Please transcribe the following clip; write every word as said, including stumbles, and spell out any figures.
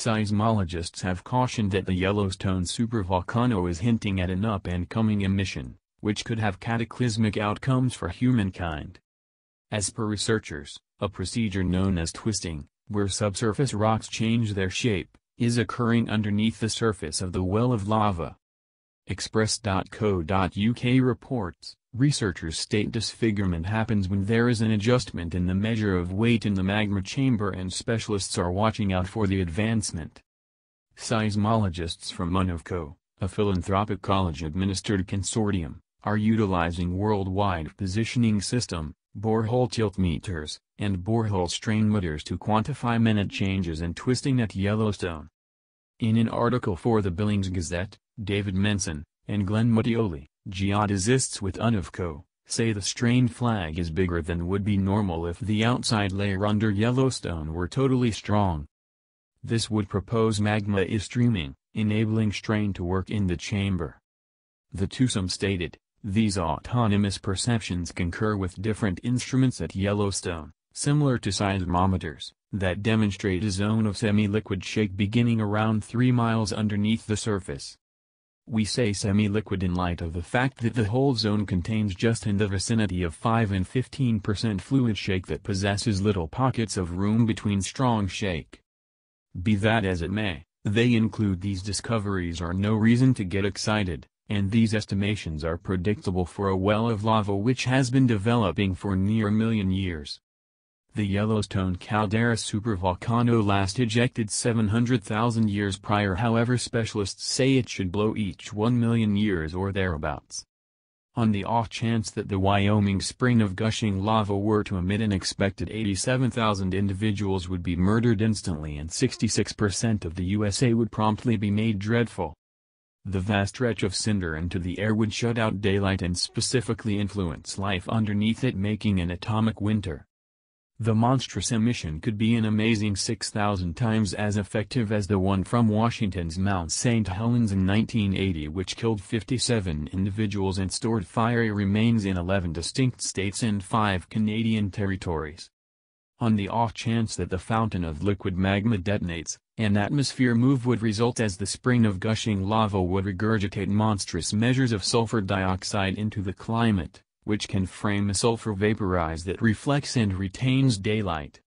Seismologists have cautioned that the Yellowstone supervolcano is hinting at an up-and-coming emission, which could have cataclysmic outcomes for humankind. As per researchers, a procedure known as twisting, where subsurface rocks change their shape, is occurring underneath the surface of the well of lava. Express dot co dot U K reports, researchers state disfigurement happens when there is an adjustment in the measure of weight in the magma chamber, and specialists are watching out for the advancement. Seismologists from UNAVCO, a philanthropic college-administered consortium, are utilizing worldwide positioning system, borehole tilt meters, and borehole strain meters to quantify minute changes in twisting at Yellowstone. In an article for the Billings Gazette, David Menzies and Glenn Mutioli, geodesists with UNAVCO, say the strain flag is bigger than would be normal if the outside layer under Yellowstone were totally strong. This would propose magma is streaming, enabling strain to work in the chamber. The twosome stated, these autonomous perceptions concur with different instruments at Yellowstone, similar to seismometers, that demonstrate a zone of semi-liquid shake beginning around three miles underneath the surface. We say semi-liquid in light of the fact that the whole zone contains just in the vicinity of five and fifteen percent fluid shake that possesses little pockets of room between strong shake. Be that as it may, they include these discoveries are no reason to get excited, and these estimations are predictable for a well of lava which has been developing for near a million years. The Yellowstone Caldera supervolcano last ejected seven hundred thousand years prior, however specialists say it should blow each one million years or thereabouts. On the off chance that the Wyoming spring of gushing lava were to emit, an expected eighty-seven thousand individuals would be murdered instantly and sixty-six percent of the U S A would promptly be made dreadful. The vast stretch of cinder into the air would shut out daylight and specifically influence life underneath it, making an atomic winter. The monstrous emission could be an amazing six thousand times as effective as the one from Washington's Mount Saint Helens in nineteen eighty, which killed fifty-seven individuals and stored fiery remains in eleven distinct states and five Canadian territories. On the off chance that the fountain of liquid magma detonates, an atmosphere move would result, as the spring of gushing lava would regurgitate monstrous measures of sulfur dioxide into the climate, which can frame a sulfur vaporize that reflects and retains daylight.